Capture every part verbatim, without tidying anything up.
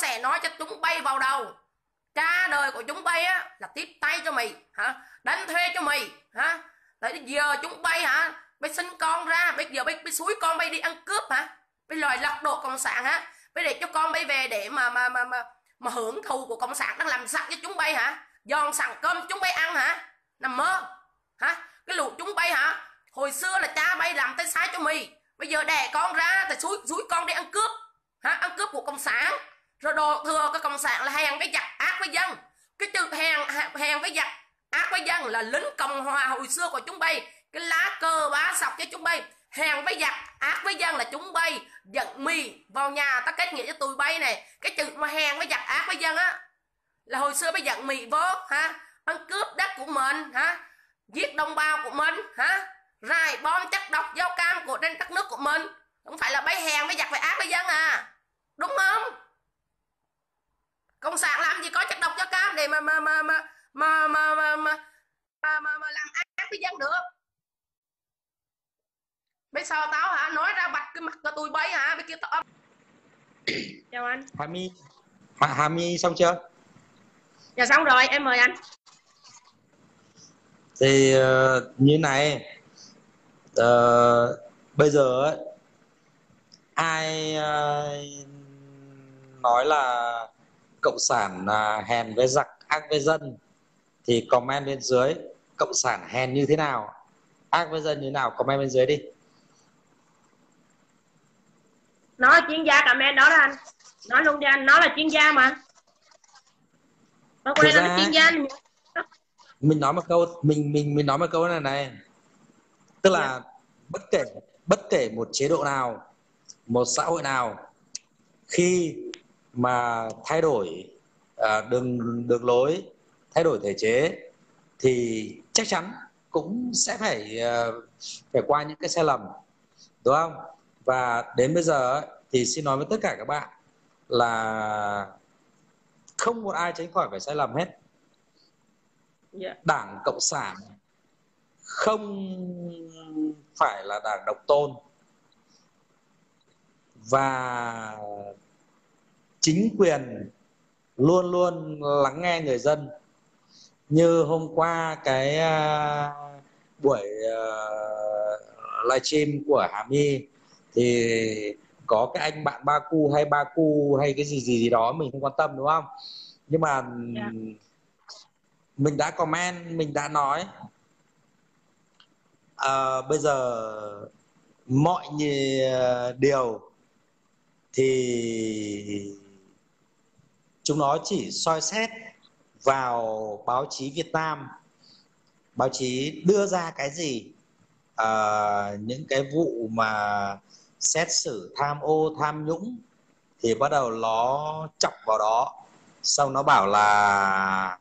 sẽ nói cho chúng bay vào đầu. Cha đời của chúng bay á là tiếp tay cho mày hả, đánh thuê cho mày hả, tới giờ chúng bay hả, bây sinh con ra, bây giờ bây suối con bay đi ăn cướp hả, bây lòi lật đổ cộng sản hả, bây để cho con bay về để mà mà mà mà, mà hưởng thù của cộng sản đang làm sẵn cho chúng bay hả, giòn sẵn cơm chúng bay ăn hả, nằm mơ hả. Cái lũ chúng bay hả, hồi xưa là cha bay làm tay sai cho mày, bây giờ đẻ con ra thì suối suối con đi ăn cướp hả, ăn cướp của cộng sản, rồi đồ thừa cái cộng sản là hèn với giặc ác với dân. Cái chữ hèn hèn với giặc ác với dân là lính cộng hòa hồi xưa của chúng bay, cái lá cờ bá sọc cho chúng bay. Hèn với giặc ác với dân là chúng bay giận mì vào nhà ta kết nghĩa cho tụi bay này. Cái chữ mà hèn với giặc ác với dân á là hồi xưa bay giận mì vô hả, ăn cướp đất của mình hả, giết đồng bào của mình hả, rải bom chất độc dao cam của trên đất nước của mình, không phải là bay hèn với giặc với ác với dân à, đúng không? Cộng sản làm gì có chất độc dao cam để mà mà mà mà mà mà mà mà, mà, mà làm ác với dân được. Bây sao tao hả nói ra bạch cái mặt cho tôi bấy hả, bây kia tao. Chào anh Hà My. Hà My xong chưa? Dạ xong rồi, em mời anh. Thì uh, như này, uh, bây giờ ai uh, nói là cộng sản uh, hèn với giặc ác với dân thì comment bên dưới cộng sản hèn như thế nào, ác với dân như thế nào, comment bên dưới đi. Nó là chuyên gia comment đó, đó anh. Nói luôn đi anh, nó là chuyên gia mà. Nó quay ra chuyên gia này. Mình nói một câu, mình mình mình nói một câu này này. Tức là yeah. bất kể bất kể một chế độ nào, một xã hội nào, khi mà thay đổi à, đường đường lối, thay đổi thể chế thì chắc chắn cũng sẽ phải uh, phải qua những cái sai lầm, đúng không? Và đến bây giờ thì xin nói với tất cả các bạn là không một ai tránh khỏi phải sai lầm hết. Yeah. Đảng Cộng sản không phải là đảng độc tôn, và chính quyền luôn luôn lắng nghe người dân. Như hôm qua cái uh, buổi uh, livestream của Hà My thì có cái anh bạn ba cu hay ba cu hay cái gì gì gì đó mình không quan tâm, đúng không? Nhưng mà yeah. mình đã comment, mình đã nói uh, bây giờ mọi điều thì chúng nó chỉ soi xét vào báo chí Việt Nam. Báo chí đưa ra cái gì? À, những cái vụ mà xét xử tham ô tham nhũng thì bắt đầu nó chọc vào đó, xong nó bảo là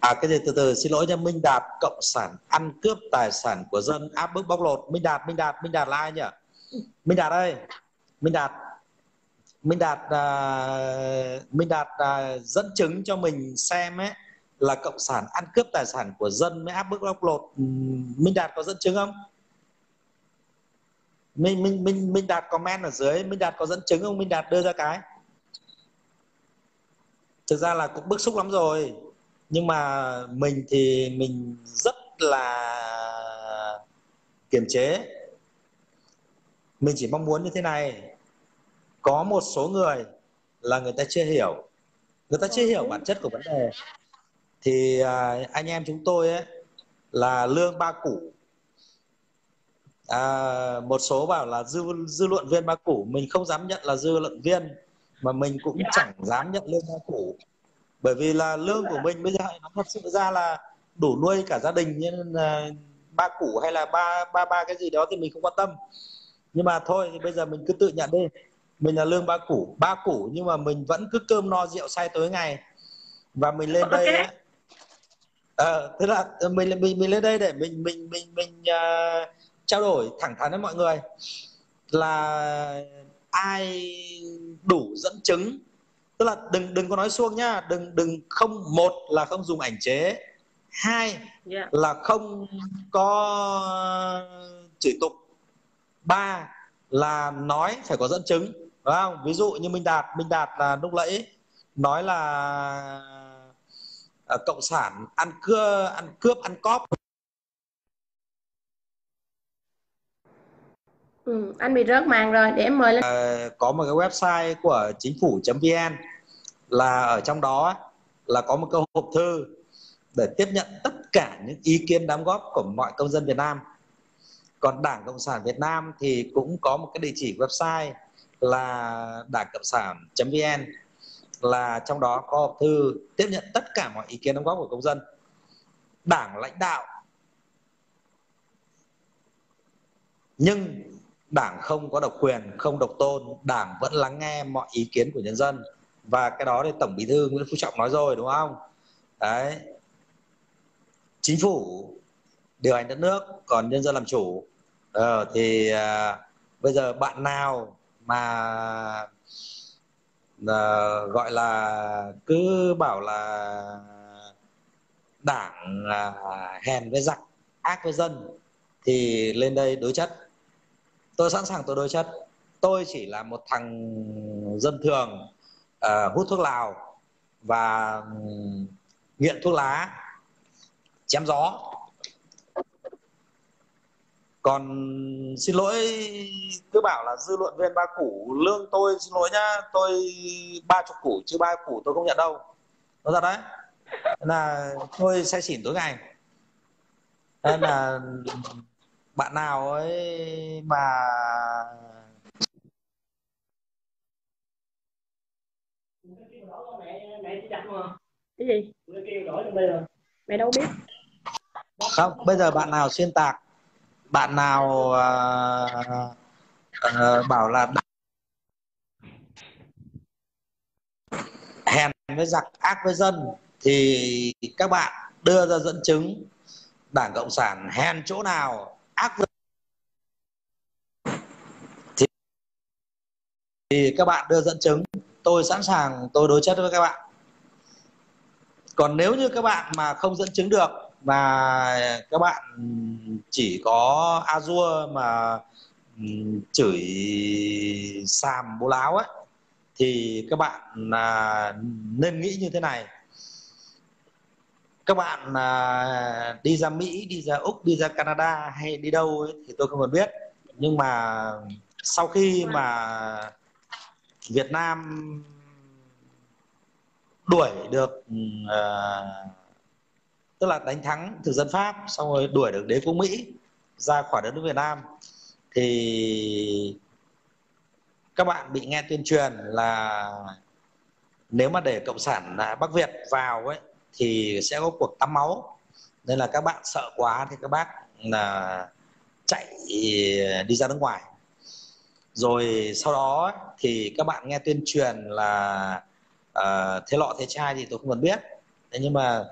à cái gì từ từ xin lỗi nha, Minh Đạt cộng sản ăn cướp tài sản của dân, áp bức bóc lột. Minh Đạt Minh Đạt Minh Đạt là ai nhỉ? Minh Đạt ơi, Minh Đạt Minh Đạt uh, Minh Đạt uh, dẫn chứng cho mình xem ấy là cộng sản ăn cướp tài sản của dân mới áp bức bóc lột. Minh Đạt có dẫn chứng không? Minh Minh Minh Minh Đạt comment ở dưới, Minh Đạt có dẫn chứng không? Minh Đạt đưa ra cái. Thực ra là cũng bức xúc lắm rồi, nhưng mà mình thì mình rất là kiềm chế. Mình chỉ mong muốn như thế này. Có một số người là người ta chưa hiểu, người ta chưa hiểu bản chất của vấn đề. Thì anh em chúng tôi ấy, là lương ba củ, à, một số bảo là dư, dư luận viên ba củ. Mình không dám nhận là dư luận viên, mà mình cũng chẳng dám nhận lương ba củ, bởi vì là lương của mình bây giờ nó thật sự ra là đủ nuôi cả gia đình, nên ba củ hay là ba ba ba cái gì đó thì mình không quan tâm. Nhưng mà thôi thì bây giờ mình cứ tự nhận đi, mình là lương ba củ, ba củ nhưng mà mình vẫn cứ cơm no rượu say tối ngày. Và mình lên okay. đây à, tức là mình mình mình lên đây để mình mình mình mình uh, trao đổi thẳng thắn với mọi người là ai đủ dẫn chứng, tức là đừng đừng có nói suông nhá, đừng đừng không một là không dùng ảnh chế, hai yeah. là không có chửi tục, ba là nói phải có dẫn chứng. Đúng không? Ví dụ như Minh Đạt, Minh Đạt là lúc nãy nói là à, cộng sản ăn cướp, ăn cướp, ăn cóp. Ừ, anh bị rớt màn rồi, để em mời lên. À, có một cái website của chính phủ chấm vn, là ở trong đó là có một câu hộp thư để tiếp nhận tất cả những ý kiến đóng góp của mọi công dân Việt Nam. Còn Đảng Cộng sản Việt Nam thì cũng có một cái địa chỉ website là Đảng Cộng sản.vn, là trong đó có hộp thư tiếp nhận tất cả mọi ý kiến đóng góp của công dân. Đảng lãnh đạo nhưng Đảng không có độc quyền, không độc tôn. Đảng vẫn lắng nghe mọi ý kiến của nhân dân. Và cái đó thì Tổng Bí thư Nguyễn Phú Trọng nói rồi, đúng không? Đấy. Chính phủ điều hành đất nước, còn nhân dân làm chủ. Ờ, thì à, bây giờ bạn nào mà à, gọi là cứ bảo là Đảng à, hèn với giặc, ác với dân thì lên đây đối chất. Tôi sẵn sàng tôi đối chất. Tôi chỉ là một thằng dân thường à, hút thuốc lào và nghiện thuốc lá, chém gió. Còn xin lỗi, cứ bảo là dư luận viên ba củ, lương tôi xin lỗi nhá, tôi ba chục củ chứ ba củ tôi không nhận đâu. Nói thật đấy, là tôi say xỉn tối ngày. Nên là bạn nào ấy mà cái gì mẹ đâu biết. Không, bây giờ bạn nào xuyên tạc, bạn nào uh, uh, bảo là hèn với giặc, ác với dân thì các bạn đưa ra dẫn chứng Đảng Cộng sản hèn chỗ nào, ác với... thì, thì các bạn đưa dẫn chứng. Tôi sẵn sàng tôi đối chất với các bạn. Còn nếu như các bạn mà không dẫn chứng được và các bạn chỉ có a dua mà chửi xàm bố láo ấy, thì các bạn à, nên nghĩ như thế này. Các bạn à, đi ra Mỹ, đi ra Úc, đi ra Canada hay đi đâu ấy, thì tôi không còn biết. Nhưng mà sau khi mà Việt Nam đuổi được à, tức là đánh thắng thực dân Pháp, xong rồi đuổi được đế quốc Mỹ ra khỏi đất nước Việt Nam, thì các bạn bị nghe tuyên truyền là nếu mà để Cộng sản Bắc Việt vào ấy thì sẽ có cuộc tắm máu. Nên là các bạn sợ quá thì các bác là chạy đi ra nước ngoài. Rồi sau đó thì các bạn nghe tuyên truyền là uh, thế lọ thế chai thì tôi không cần biết. Thế nhưng mà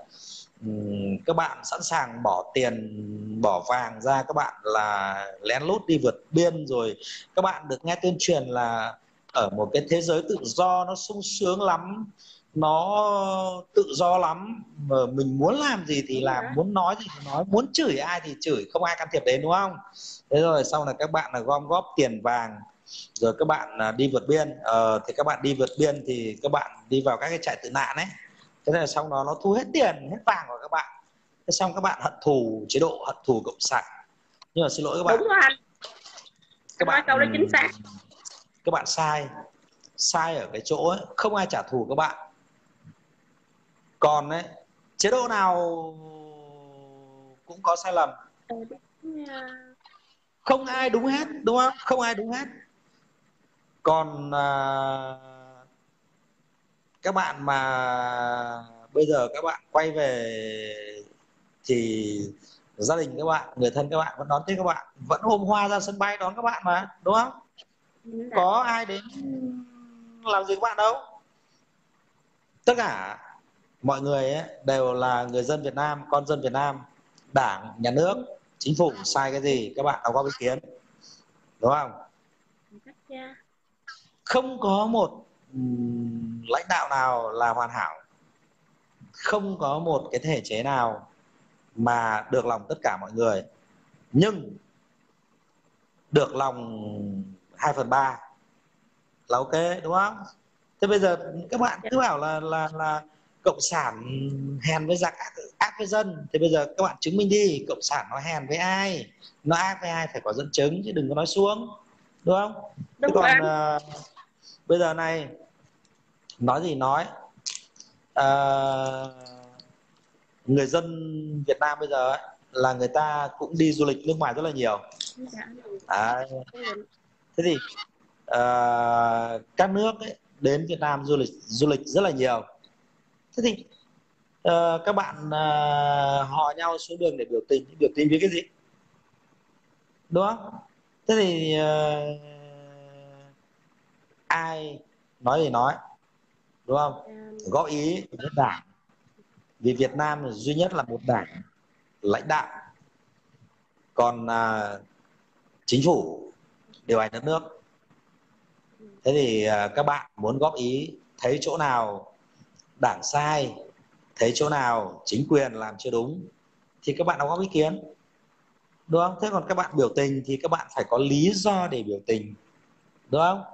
các bạn sẵn sàng bỏ tiền, bỏ vàng ra, các bạn là lén lút đi vượt biên. Rồi các bạn được nghe tuyên truyền là ở một cái thế giới tự do nó sung sướng lắm, nó tự do lắm, mà mình muốn làm gì thì làm, muốn nói gì thì nói, muốn chửi ai thì chửi, không ai can thiệp đến, đúng không? Thế rồi sau này các bạn là gom góp tiền vàng, rồi các bạn đi vượt biên. Ờ, thì các bạn đi vượt biên thì các bạn đi vào các cái trại tị nạn ấy. Thế là xong đó nó thu hết tiền, hết vàng của các bạn. Thế xong các bạn hận thù chế độ, hận thù Cộng sản. Nhưng mà xin lỗi các bạn. Đúng rồi anh. Các bạn câu đó chính xác. Các bạn sai. Sai ở cái chỗ ấy, không ai trả thù các bạn. Còn ấy, chế độ nào cũng có sai lầm. Không ai đúng hết, đúng không? Không ai đúng hết. Còn... À... các bạn mà bây giờ các bạn quay về thì gia đình các bạn, người thân các bạn vẫn đón tiếp các bạn, vẫn hôm hoa ra sân bay đón các bạn mà, đúng không? Đúng. Có ai đến làm gì các bạn đâu. Tất cả mọi người ấy, đều là người dân Việt Nam, con dân Việt Nam. Đảng, nhà nước, chính phủ sai cái gì các bạn đóng góp ý kiến, đúng không? Không có một lãnh đạo nào là hoàn hảo, không có một cái thể chế nào mà được lòng tất cả mọi người, nhưng được lòng hai phần ba, là ok, đúng không? Thế bây giờ các bạn cứ bảo là là là cộng sản hèn với giặc, ác, ác với dân, thì bây giờ các bạn chứng minh đi, cộng sản nó hèn với ai, nó ác với ai, phải có dẫn chứng chứ đừng có nói suông, đúng không? Đúng. Thế còn à, bây giờ này nói gì nói, à, người dân Việt Nam bây giờ ấy, là người ta cũng đi du lịch nước ngoài rất là nhiều. À, thế thì à, các nước ấy, đến Việt Nam du lịch du lịch rất là nhiều. Thế thì uh, các bạn uh, hò nhau xuống đường để biểu tình, biểu tình với cái gì? Đúng không? Thế thì uh, ai nói thì nói, đúng không? Góp ý với đảng, vì Việt Nam là duy nhất là một đảng lãnh đạo, còn uh, chính phủ điều hành đất nước. Thế thì uh, các bạn muốn góp ý, thấy chỗ nào đảng sai, thấy chỗ nào chính quyền làm chưa đúng thì các bạn đóng góp ý kiến, đúng không? Thế còn các bạn biểu tình thì các bạn phải có lý do để biểu tình, đúng không?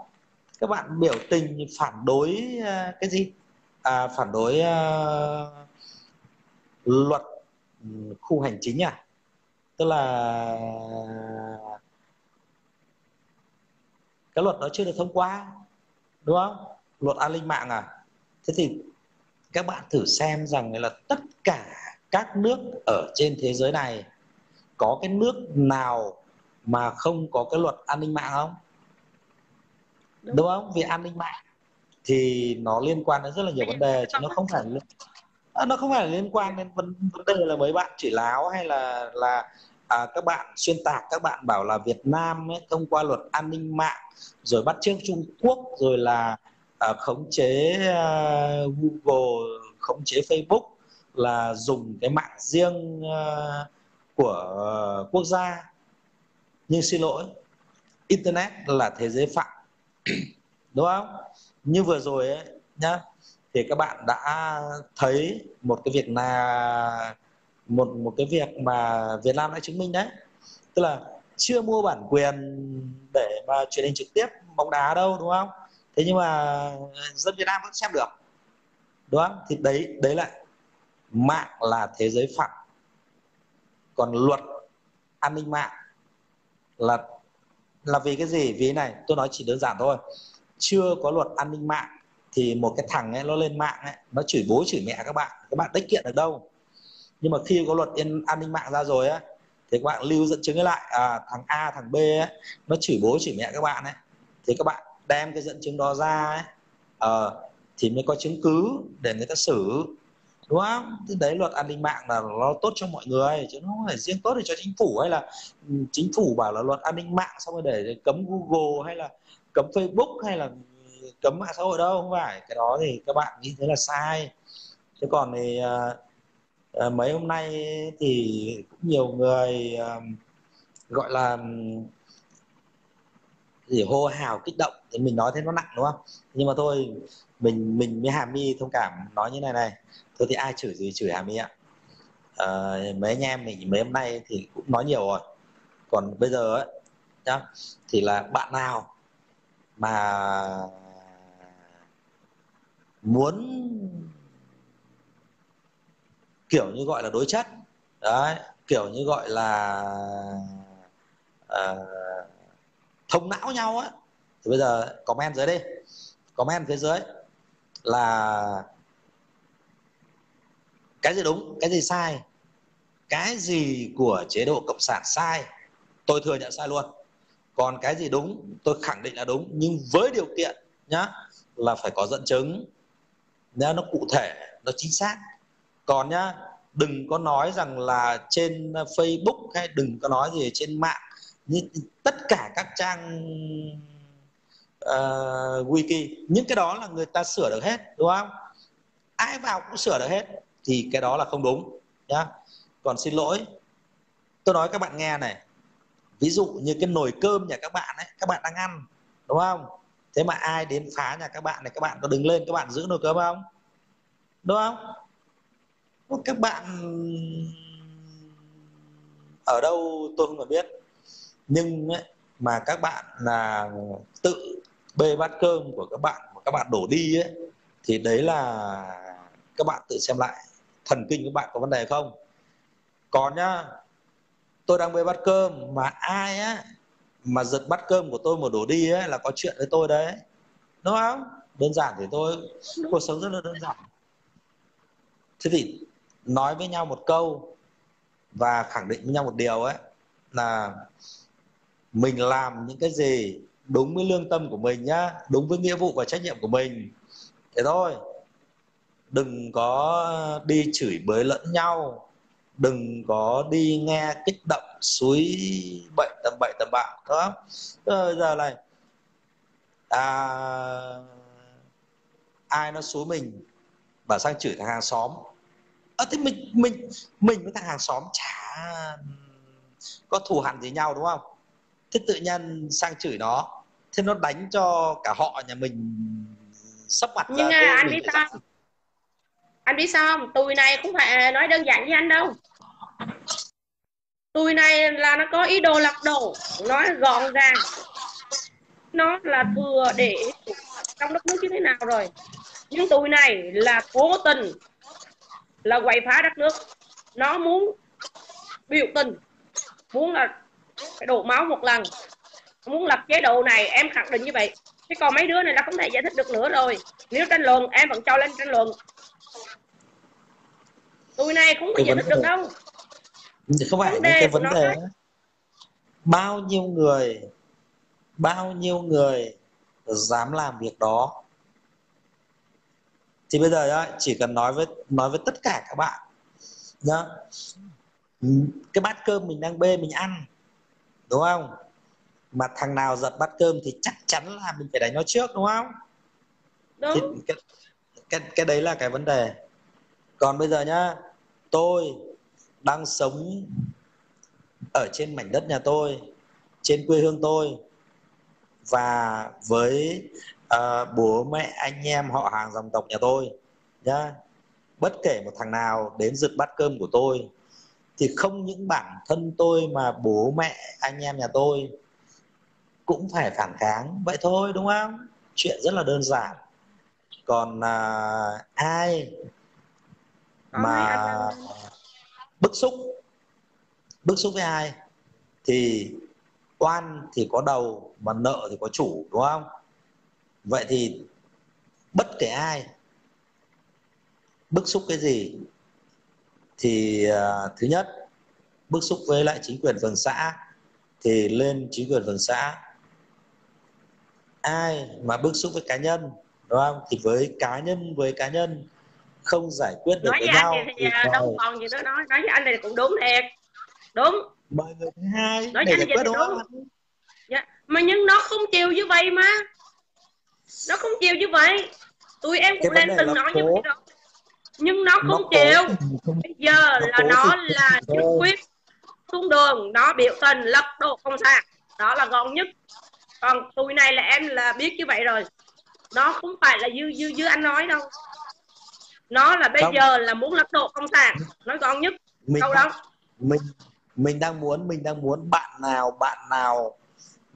Các bạn biểu tình phản đối cái gì? À, phản đối uh, luật khu hành chính à? Tức là cái luật đó chưa được thông qua, đúng không? Luật an ninh mạng à? Thế thì các bạn thử xem rằng là tất cả các nước ở trên thế giới này có cái nước nào mà không có cái luật an ninh mạng không? Đúng, đúng không? Vì an ninh mạng thì nó liên quan đến rất là nhiều vấn đề, chứ nó không phải nó không phải liên quan đến vấn đề là mấy bạn chửi láo hay là là à, các bạn xuyên tạc, các bạn bảo là Việt Nam ấy, thông qua luật an ninh mạng rồi bắt chước Trung Quốc, rồi là khống chế uh, Google, khống chế Facebook, là dùng cái mạng riêng uh, của uh, quốc gia. Nhưng xin lỗi, Internet là thế giới phẳng, đúng không? Như vừa rồi ấy, nhá, thì các bạn đã thấy một cái việc là một một cái việc mà Việt Nam đã chứng minh đấy, tức là chưa mua bản quyền để mà truyền hình trực tiếp bóng đá đâu, đúng không? Thế nhưng mà dân Việt Nam vẫn xem được, đúng không? Thì đấy, đấy là mạng là thế giới phẳng, còn luật an ninh mạng là là vì cái gì? Vì này tôi nói chỉ đơn giản thôi, chưa có luật an ninh mạng thì một cái thằng ấy nó lên mạng ấy, nó chửi bố chửi mẹ các bạn, các bạn đích kiện được đâu. Nhưng mà khi có luật an ninh mạng ra rồi ấy, thì các bạn lưu dẫn chứng lại, à, thằng A thằng B ấy, nó chửi bố chửi mẹ các bạn ấy, thì các bạn đem cái dẫn chứng đó ra ấy, à, thì mới có chứng cứ để người ta xử, đúng không? Thế đấy, luật an ninh mạng là nó tốt cho mọi người chứ nó không phải riêng tốt để cho chính phủ, hay là chính phủ bảo là luật an ninh mạng xong rồi để cấm Google hay là cấm Facebook hay là cấm mạng xã hội đâu, không phải. Cái đó thì các bạn nghĩ thế là sai. Thế còn thì à, mấy hôm nay thì cũng nhiều người à, gọi là thì hô hào kích động, thì mình nói thế nó nặng, đúng không? Nhưng mà thôi, mình mình với Hà My thông cảm nói như này này, thôi thì ai chửi gì chửi Hà My ạ. À, mấy anh em mình mấy hôm nay thì cũng nói nhiều rồi, còn bây giờ ấy, nhá, thì là bạn nào mà muốn kiểu như gọi là đối chất đấy, kiểu như gọi là à, thông não nhau á, thì bây giờ comment dưới đi, comment phía dưới là cái gì đúng, cái gì sai, cái gì của chế độ cộng sản sai tôi thừa nhận sai luôn, còn cái gì đúng tôi khẳng định là đúng, nhưng với điều kiện nhá là phải có dẫn chứng, nó cụ thể, nó chính xác. Còn nhá, đừng có nói rằng là trên Facebook hay đừng có nói gì trên mạng, như tất cả các trang uh, wiki, những cái đó là người ta sửa được hết, đúng không? Ai vào cũng sửa được hết, thì cái đó là không đúng nhá. Còn xin lỗi, tôi nói các bạn nghe này, ví dụ như cái nồi cơm nhà các bạn ấy, các bạn đang ăn, đúng không? Thế mà ai đến phá nhà các bạn này, các bạn có đứng lên các bạn giữ nồi cơm không? Đúng không? Các bạn ở đâu tôi không biết, nhưng mà các bạn là tự bê bát cơm của các bạn mà các bạn đổ đi ấy, thì đấy là các bạn tự xem lại thần kinh các bạn có vấn đề không. Còn nhá, tôi đang bê bát cơm mà ai á mà giật bát cơm của tôi mà đổ đi ấy, là có chuyện với tôi đấy, đúng không? Đơn giản thì tôi cuộc sống rất là đơn giản. Thế thì nói với nhau một câu và khẳng định với nhau một điều ấy là mình làm những cái gì đúng với lương tâm của mình nhá, đúng với nghĩa vụ và trách nhiệm của mình, thế thôi. Đừng có đi chửi bới lẫn nhau, đừng có đi nghe kích động suối bậy tầm bậy tầm bạ, đúng không? Bây giờ này à, ai nó xúi mình và sang chửi thằng hàng xóm, à, thế mình mình mình với thằng hàng xóm chả có thù hằn gì nhau, đúng không? Thế tự nhiên sang chửi nó, thế nó đánh cho cả họ nhà mình sấp mặt. Nhưng ra, à, anh biết sao? Ra. Anh biết sao không? Tụi này cũng phải nói đơn giản với anh đâu. Tụi này là nó có ý đồ lạc đổ, nói gọn gàng. Nó là thừa để trong đất nước như thế nào rồi. Nhưng tụi này là cố tình là quậy phá đất nước. Nó muốn biểu tình, muốn là phải đổ máu một lần, muốn lập chế độ này, em khẳng định như vậy. Thế còn mấy đứa này là không thể giải thích được nữa rồi. Nếu tranh luận em vẫn cho lên tranh luận. Tụi này cũng không giải thích được đâu. Không phải những cái vấn đề ấy. Bao nhiêu người, bao nhiêu người dám làm việc đó. Thì bây giờ đó, chỉ cần nói với nói với tất cả các bạn nhá, cái bát cơm mình đang bê mình ăn, đúng không? Mà thằng nào giật bát cơm thì chắc chắn là mình phải đánh nó trước, đúng không? Đúng. Cái, cái, cái đấy là cái vấn đề. Còn bây giờ nhá, tôi đang sống ở trên mảnh đất nhà tôi, trên quê hương tôi, và với uh, bố mẹ anh em họ hàng dòng tộc nhà tôi nhá. Bất kể một thằng nào đến giật bát cơm của tôi thì không những bản thân tôi mà bố mẹ anh em nhà tôi cũng phải phản kháng. Vậy thôi, đúng không? Chuyện rất là đơn giản. Còn uh, ai mà bức xúc bức xúc với ai thì oan thì có đầu mà nợ thì có chủ, đúng không? Vậy thì bất kể ai bức xúc cái gì thì uh, thứ nhất, bức xúc với lại chính quyền phường xã thì lên chính quyền phường xã. Ai mà bức xúc với cá nhân, đúng không, thì với cá nhân với cá nhân không giải quyết được nói với nhau thì đâu còn gì nữa. Nói nói với anh này cũng đúng thiệt, đúng. Mời người thứ hai nói để giải quyết, đúng không? Dạ. Mà nhưng nó không chịu như vậy, mà nó không chịu như vậy. Tụi em cũng lên từng nói như vậy rồi, nhưng nó không chịu. Bây giờ là nó là nhất quyết xuống đường, nó biểu tình lật đổ công sản, đó là gọn nhất. Còn tụi này là em là biết như vậy rồi. Nó không phải là như như như anh nói đâu. Nó là bây không. giờ là muốn lật đổ công sản, nói gọn nhất. Mình đâu đó mình mình đang muốn mình đang muốn bạn nào bạn nào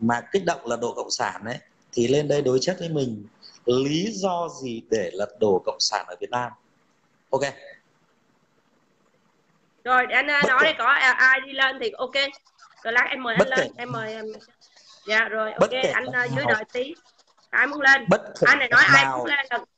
mà kích động lật đổ cộng sản ấy thì lên đây đối chất với mình. Lý do gì để lật đổ cộng sản ở Việt Nam? Ok. Rồi để anh nói đi, có ai đi lên thì ok. Rồi lát em mời bất anh lên, em mời em. Dạ rồi, ok, anh dưới đợi tí. Ai muốn lên? Bất anh này nói nào, ai muốn lên là